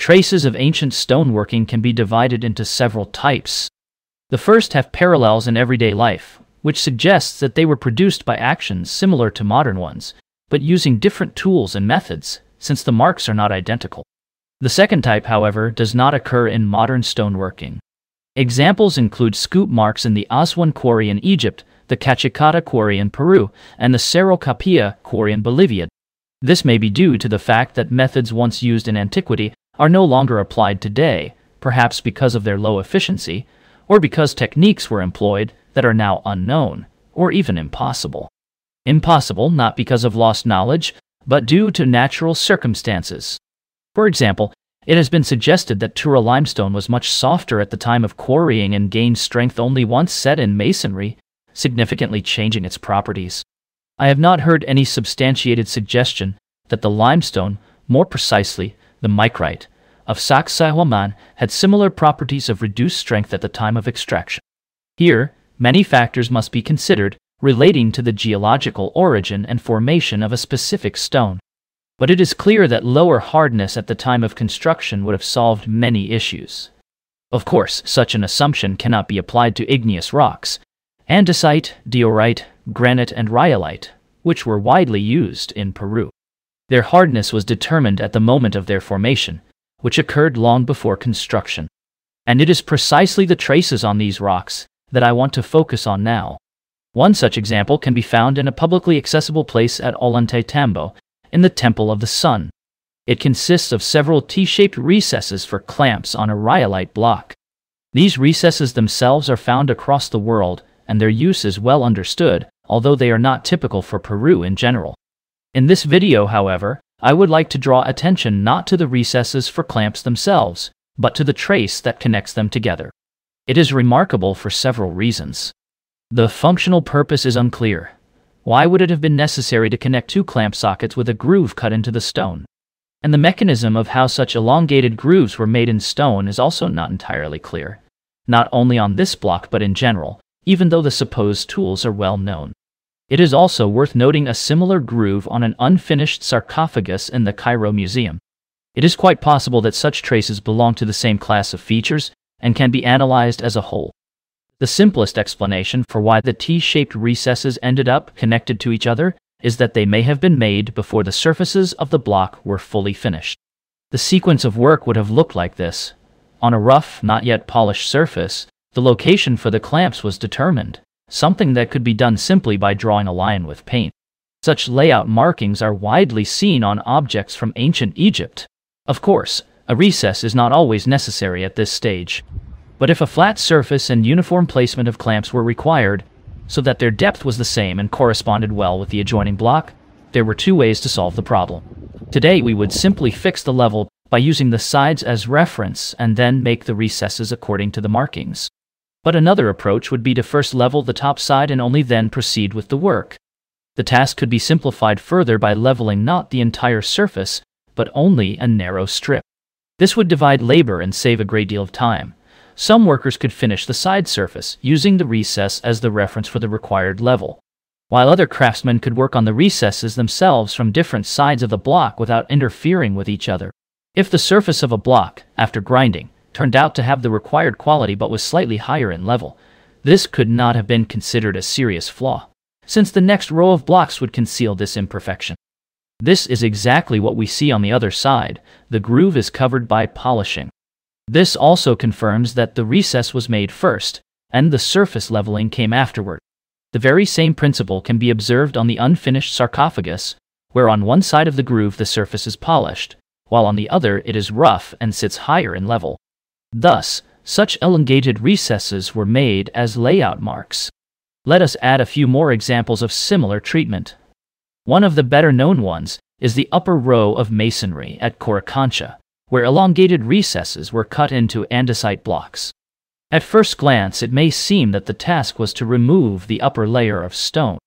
Traces of ancient stoneworking can be divided into several types. The first have parallels in everyday life, which suggests that they were produced by actions similar to modern ones, but using different tools and methods, since the marks are not identical. The second type, however, does not occur in modern stoneworking. Examples include scoop marks in the Aswan Quarry in Egypt, the Cachicata Quarry in Peru, and the Cerro Capia Quarry in Bolivia. This may be due to the fact that methods once used in antiquity are no longer applied today, perhaps because of their low efficiency, or because techniques were employed that are now unknown, or even impossible. Impossible not because of lost knowledge, but due to natural circumstances. For example, it has been suggested that Tura limestone was much softer at the time of quarrying and gained strength only once set in masonry, significantly changing its properties. I have not heard any substantiated suggestion that the limestone, more precisely, the micrite of Sacsayhuaman had similar properties of reduced strength at the time of extraction. Here, many factors must be considered relating to the geological origin and formation of a specific stone. But it is clear that lower hardness at the time of construction would have solved many issues. Of course, such an assumption cannot be applied to igneous rocks, andesite, diorite, granite, and rhyolite, which were widely used in Peru. Their hardness was determined at the moment of their formation, which occurred long before construction. And it is precisely the traces on these rocks that I want to focus on now. One such example can be found in a publicly accessible place at Ollantaytambo, in the Temple of the Sun. It consists of several T-shaped recesses for clamps on a rhyolite block. These recesses themselves are found across the world, and their use is well understood, although they are not typical for Peru in general. In this video, however, I would like to draw attention not to the recesses for clamps themselves, but to the trace that connects them together. It is remarkable for several reasons. The functional purpose is unclear. Why would it have been necessary to connect two clamp sockets with a groove cut into the stone? And the mechanism of how such elongated grooves were made in stone is also not entirely clear, not only on this block but in general, even though the supposed tools are well known. It is also worth noting a similar groove on an unfinished sarcophagus in the Cairo Museum. It is quite possible that such traces belong to the same class of features and can be analyzed as a whole. The simplest explanation for why the T-shaped recesses ended up connected to each other is that they may have been made before the surfaces of the block were fully finished. The sequence of work would have looked like this. On a rough, not yet polished surface, the location for the clamps was determined, something that could be done simply by drawing a line with paint. Such layout markings are widely seen on objects from ancient Egypt. Of course, a recess is not always necessary at this stage. But if a flat surface and uniform placement of clamps were required, so that their depth was the same and corresponded well with the adjoining block, there were two ways to solve the problem. Today we would simply fix the level by using the sides as reference and then make the recesses according to the markings. But another approach would be to first level the top side and only then proceed with the work. The task could be simplified further by leveling not the entire surface, but only a narrow strip. This would divide labor and save a great deal of time. Some workers could finish the side surface, using the recess as the reference for the required level, while other craftsmen could work on the recesses themselves from different sides of the block without interfering with each other. If the surface of a block, after grinding, turned out to have the required quality but was slightly higher in level, this could not have been considered a serious flaw, since the next row of blocks would conceal this imperfection. This is exactly what we see on the other side. The groove is covered by polishing. This also confirms that the recess was made first, and the surface leveling came afterward. The very same principle can be observed on the unfinished sarcophagus, where on one side of the groove the surface is polished, while on the other it is rough and sits higher in level. Thus, such elongated recesses were made as layout marks. Let us add a few more examples of similar treatment. One of the better-known ones is the upper row of masonry at Coricancha, where elongated recesses were cut into andesite blocks. At first glance, it may seem that the task was to remove the upper layer of stone.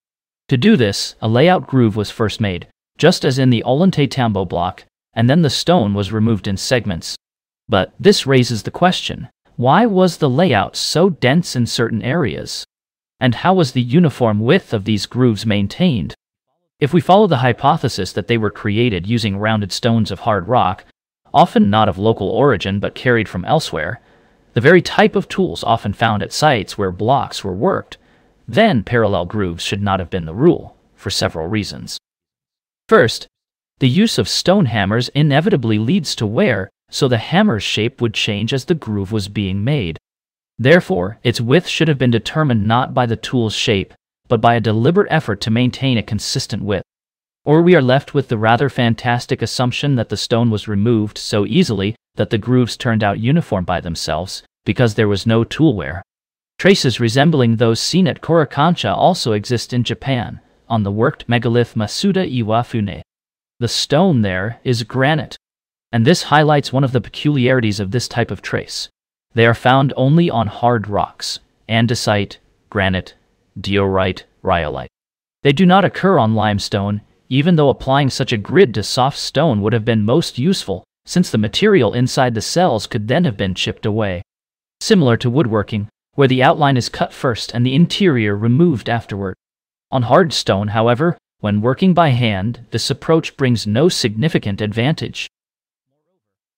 To do this, a layout groove was first made, just as in the Ollantaytambo block, and then the stone was removed in segments. But this raises the question, why was the layout so dense in certain areas? And how was the uniform width of these grooves maintained? If we follow the hypothesis that they were created using rounded stones of hard rock, often not of local origin but carried from elsewhere, the very type of tools often found at sites where blocks were worked, then parallel grooves should not have been the rule, for several reasons. First, the use of stone hammers inevitably leads to wear, so the hammer's shape would change as the groove was being made. Therefore, its width should have been determined not by the tool's shape, but by a deliberate effort to maintain a consistent width. Or we are left with the rather fantastic assumption that the stone was removed so easily that the grooves turned out uniform by themselves, because there was no tool wear. Traces resembling those seen at Coricancha also exist in Japan, on the worked megalith Masuda Iwafune. The stone there is granite, and this highlights one of the peculiarities of this type of trace. They are found only on hard rocks, andesite, granite, diorite, rhyolite. They do not occur on limestone, even though applying such a grid to soft stone would have been most useful, since the material inside the cells could then have been chipped away. Similar to woodworking, where the outline is cut first and the interior removed afterward. On hard stone, however, when working by hand, this approach brings no significant advantage.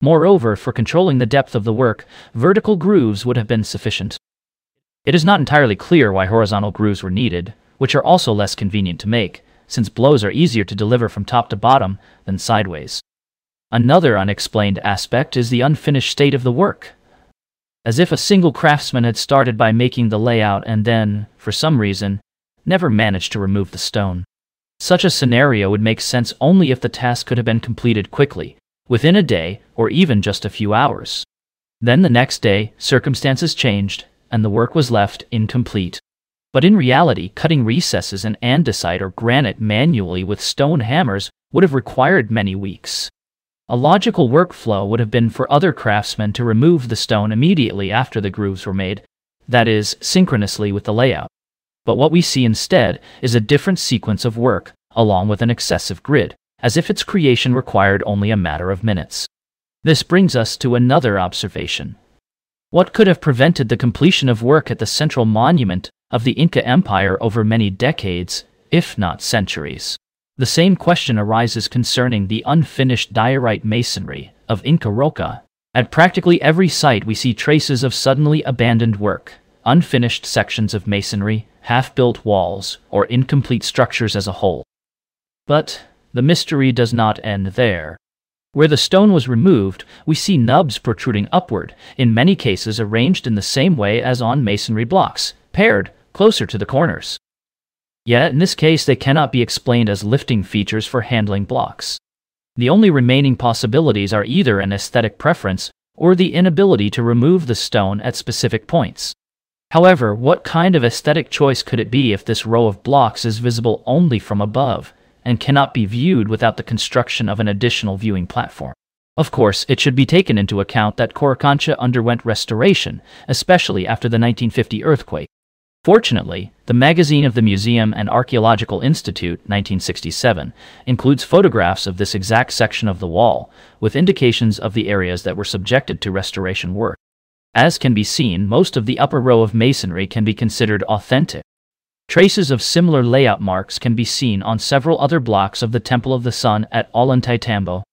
Moreover, for controlling the depth of the work, vertical grooves would have been sufficient. It is not entirely clear why horizontal grooves were needed, which are also less convenient to make, since blows are easier to deliver from top to bottom than sideways. Another unexplained aspect is the unfinished state of the work. As if a single craftsman had started by making the layout and then, for some reason, never managed to remove the stone. Such a scenario would make sense only if the task could have been completed quickly, within a day or even just a few hours. Then the next day, circumstances changed, and the work was left incomplete. But in reality, cutting recesses in andesite or granite manually with stone hammers would have required many weeks. A logical workflow would have been for other craftsmen to remove the stone immediately after the grooves were made, that is, synchronously with the layout. But what we see instead is a different sequence of work, along with an excessive grid, as if its creation required only a matter of minutes. This brings us to another observation. What could have prevented the completion of work at the central monument of the Inca Empire over many decades, if not centuries? The same question arises concerning the unfinished diorite masonry of Inca Roca. At practically every site we see traces of suddenly abandoned work, unfinished sections of masonry, half-built walls, or incomplete structures as a whole. But the mystery does not end there. Where the stone was removed, we see nubs protruding upward, in many cases arranged in the same way as on masonry blocks, paired closer to the corners. Yet, in this case, they cannot be explained as lifting features for handling blocks. The only remaining possibilities are either an aesthetic preference or the inability to remove the stone at specific points. However, what kind of aesthetic choice could it be if this row of blocks is visible only from above, and cannot be viewed without the construction of an additional viewing platform? Of course, it should be taken into account that Coricancha underwent restoration, especially after the 1950 earthquake. Fortunately, the magazine of the Museum and Archaeological Institute, 1967, includes photographs of this exact section of the wall, with indications of the areas that were subjected to restoration work. As can be seen, most of the upper row of masonry can be considered authentic. Traces of similar layout marks can be seen on several other blocks of the Temple of the Sun at Ollantaytambo.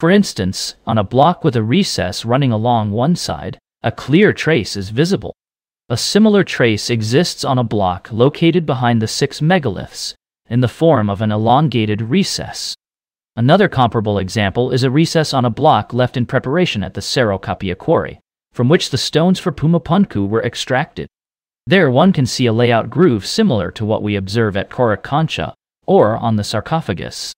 For instance, on a block with a recess running along one side, a clear trace is visible. A similar trace exists on a block located behind the 6 megaliths, in the form of an elongated recess. Another comparable example is a recess on a block left in preparation at the Cerro Capia Quarry, from which the stones for Pumapunku were extracted. There one can see a layout groove similar to what we observe at Coricancha or on the sarcophagus.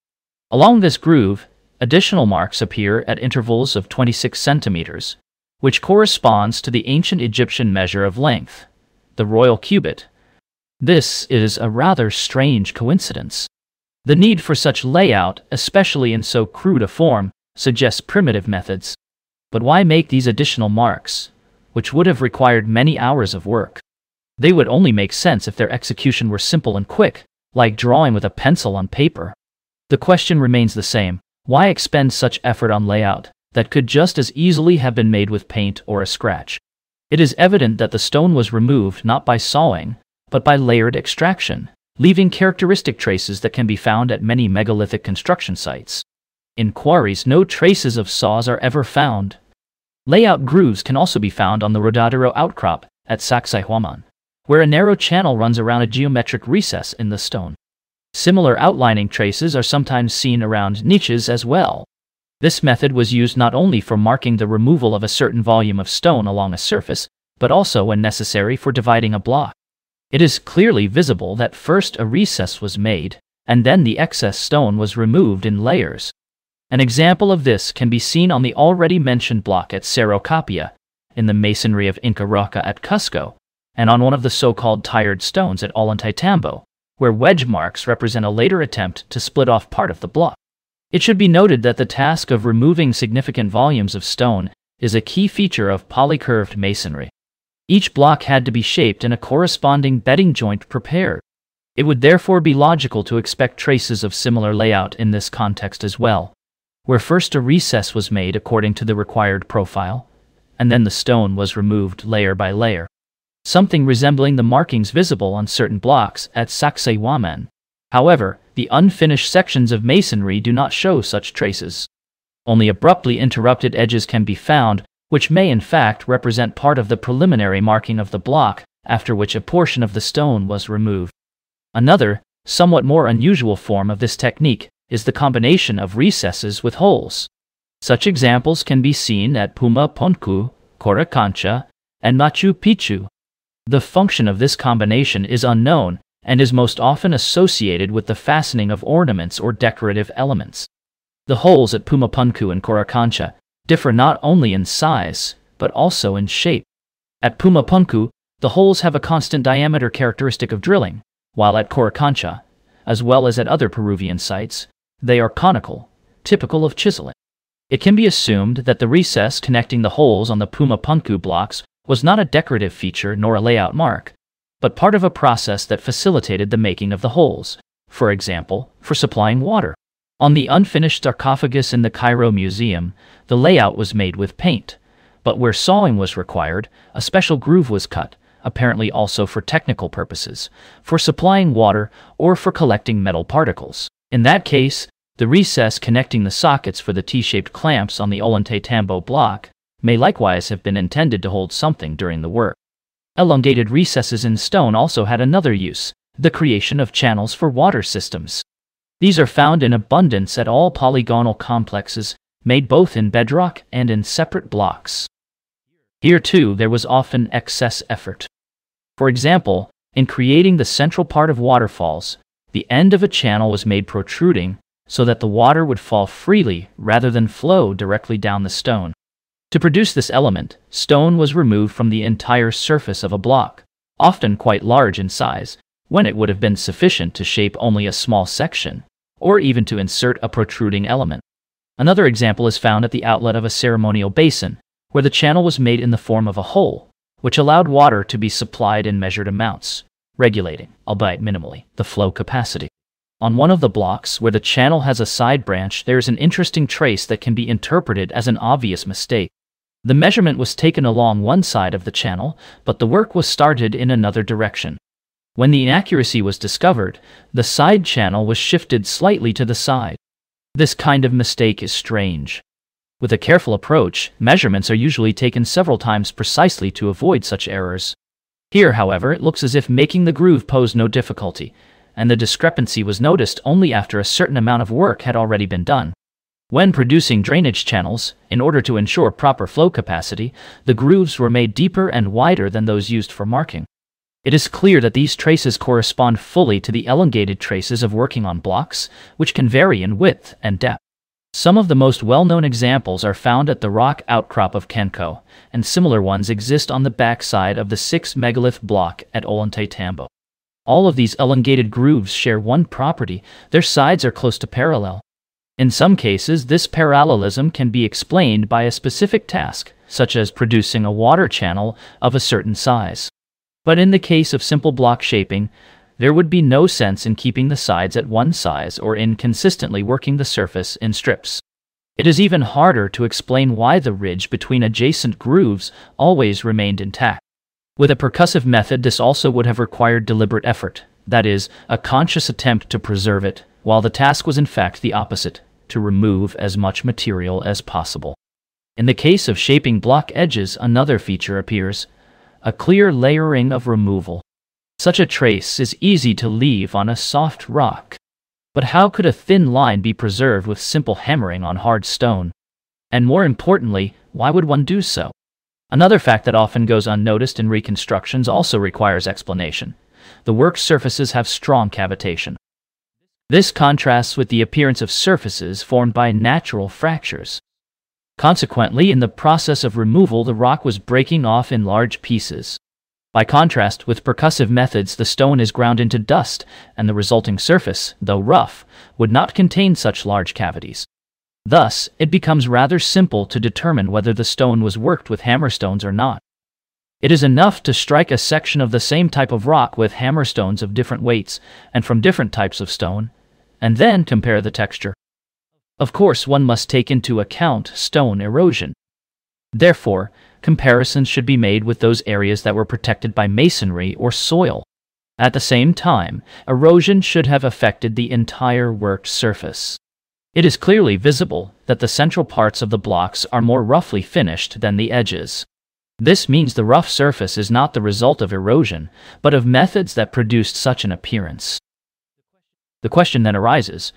Along this groove, additional marks appear at intervals of 26 centimeters, which corresponds to the ancient Egyptian measure of length, the royal cubit. This is a rather strange coincidence. The need for such layout, especially in so crude a form, suggests primitive methods. But why make these additional marks, which would have required many hours of work? They would only make sense if their execution were simple and quick, like drawing with a pencil on paper. The question remains the same. Why expend such effort on layout that could just as easily have been made with paint or a scratch? It is evident that the stone was removed not by sawing, but by layered extraction, leaving characteristic traces that can be found at many megalithic construction sites. In quarries, no traces of saws are ever found. Layout grooves can also be found on the Rodadero outcrop at Sacsayhuaman, where a narrow channel runs around a geometric recess in the stone. Similar outlining traces are sometimes seen around niches as well. This method was used not only for marking the removal of a certain volume of stone along a surface, but also when necessary for dividing a block. It is clearly visible that first a recess was made, and then the excess stone was removed in layers. An example of this can be seen on the already mentioned block at Cerro Capia, in the masonry of Inca Roca at Cusco, and on one of the so-called tired stones at Ollantaytambo, where wedge marks represent a later attempt to split off part of the block. It should be noted that the task of removing significant volumes of stone is a key feature of polycurved masonry. Each block had to be shaped and a corresponding bedding joint prepared. It would therefore be logical to expect traces of similar layout in this context as well, where first a recess was made according to the required profile, and then the stone was removed layer by layer. Something resembling the markings visible on certain blocks at Sacsayhuaman. However, the unfinished sections of masonry do not show such traces. Only abruptly interrupted edges can be found, which may in fact represent part of the preliminary marking of the block, after which a portion of the stone was removed. Another, somewhat more unusual form of this technique is the combination of recesses with holes. Such examples can be seen at Pumapunku, Coricancha, and Machu Picchu. The function of this combination is unknown and is most often associated with the fastening of ornaments or decorative elements. The holes at Pumapunku and Coricancha differ not only in size, but also in shape. At Pumapunku, the holes have a constant diameter characteristic of drilling, while at Coricancha, as well as at other Peruvian sites, they are conical, typical of chiseling. It can be assumed that the recess connecting the holes on the Pumapunku blocks was not a decorative feature nor a layout mark, but part of a process that facilitated the making of the holes, for example, for supplying water. On the unfinished sarcophagus in the Cairo Museum, the layout was made with paint, but where sawing was required, a special groove was cut, apparently also for technical purposes, for supplying water or for collecting metal particles. In that case, the recess connecting the sockets for the T-shaped clamps on the Ollantaytambo block may likewise have been intended to hold something during the work. Elongated recesses in stone also had another use, the creation of channels for water systems. These are found in abundance at all polygonal complexes, made both in bedrock and in separate blocks. Here too, there was often excess effort. For example, in creating the central part of waterfalls, the end of a channel was made protruding so that the water would fall freely rather than flow directly down the stone. To produce this element, stone was removed from the entire surface of a block, often quite large in size, when it would have been sufficient to shape only a small section, or even to insert a protruding element. Another example is found at the outlet of a ceremonial basin, where the channel was made in the form of a hole, which allowed water to be supplied in measured amounts, regulating, albeit minimally, the flow capacity. On one of the blocks where the channel has a side branch, there is an interesting trace that can be interpreted as an obvious mistake. The measurement was taken along one side of the channel, but the work was started in another direction. When the inaccuracy was discovered, the side channel was shifted slightly to the side. This kind of mistake is strange. With a careful approach, measurements are usually taken several times precisely to avoid such errors. Here, however, it looks as if making the groove posed no difficulty, and the discrepancy was noticed only after a certain amount of work had already been done. When producing drainage channels, in order to ensure proper flow capacity, the grooves were made deeper and wider than those used for marking. It is clear that these traces correspond fully to the elongated traces of working on blocks, which can vary in width and depth. Some of the most well-known examples are found at the rock outcrop of Kenko, and similar ones exist on the backside of the 6 megalith block at Ollantaytambo. All of these elongated grooves share one property: their sides are close to parallel. In some cases, this parallelism can be explained by a specific task, such as producing a water channel of a certain size. But in the case of simple block shaping, there would be no sense in keeping the sides at one size or in consistently working the surface in strips. It is even harder to explain why the ridge between adjacent grooves always remained intact. With a percussive method, this also would have required deliberate effort, that is, a conscious attempt to preserve it, while the task was in fact the opposite, to remove as much material as possible. In the case of shaping block edges, another feature appears, a clear layering of removal. Such a trace is easy to leave on a soft rock. But how could a thin line be preserved with simple hammering on hard stone? And more importantly, why would one do so? Another fact that often goes unnoticed in reconstructions also requires explanation. The work's surfaces have strong cavitation. This contrasts with the appearance of surfaces formed by natural fractures. Consequently, in the process of removal, the rock was breaking off in large pieces. By contrast with percussive methods, the stone is ground into dust, and the resulting surface, though rough, would not contain such large cavities. Thus, it becomes rather simple to determine whether the stone was worked with hammerstones or not. It is enough to strike a section of the same type of rock with hammerstones of different weights and from different types of stone, and then compare the texture. Of course, one must take into account stone erosion. Therefore, comparisons should be made with those areas that were protected by masonry or soil. At the same time, erosion should have affected the entire worked surface. It is clearly visible that the central parts of the blocks are more roughly finished than the edges. This means the rough surface is not the result of erosion, but of methods that produced such an appearance. The question then arises,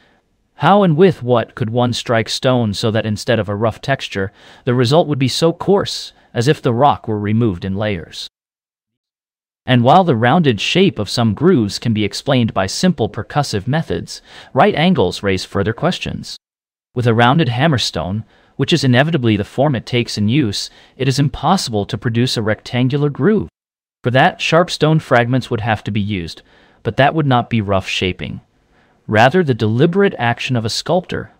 how and with what could one strike stone so that instead of a rough texture, the result would be so coarse as if the rock were removed in layers? And while the rounded shape of some grooves can be explained by simple percussive methods, right angles raise further questions. With a rounded hammerstone, which is inevitably the form it takes in use, it is impossible to produce a rectangular groove. For that, sharp stone fragments would have to be used, but that would not be rough shaping. Rather, the deliberate action of a sculptor,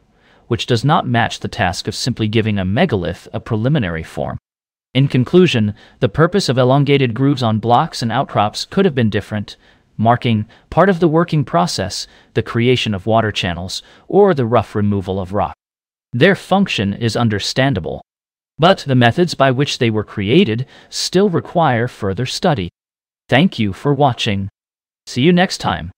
which does not match the task of simply giving a megalith a preliminary form. In conclusion, the purpose of elongated grooves on blocks and outcrops could have been different, marking part of the working process, the creation of water channels, or the rough removal of rock. Their function is understandable, but the methods by which they were created still require further study. Thank you for watching. See you next time.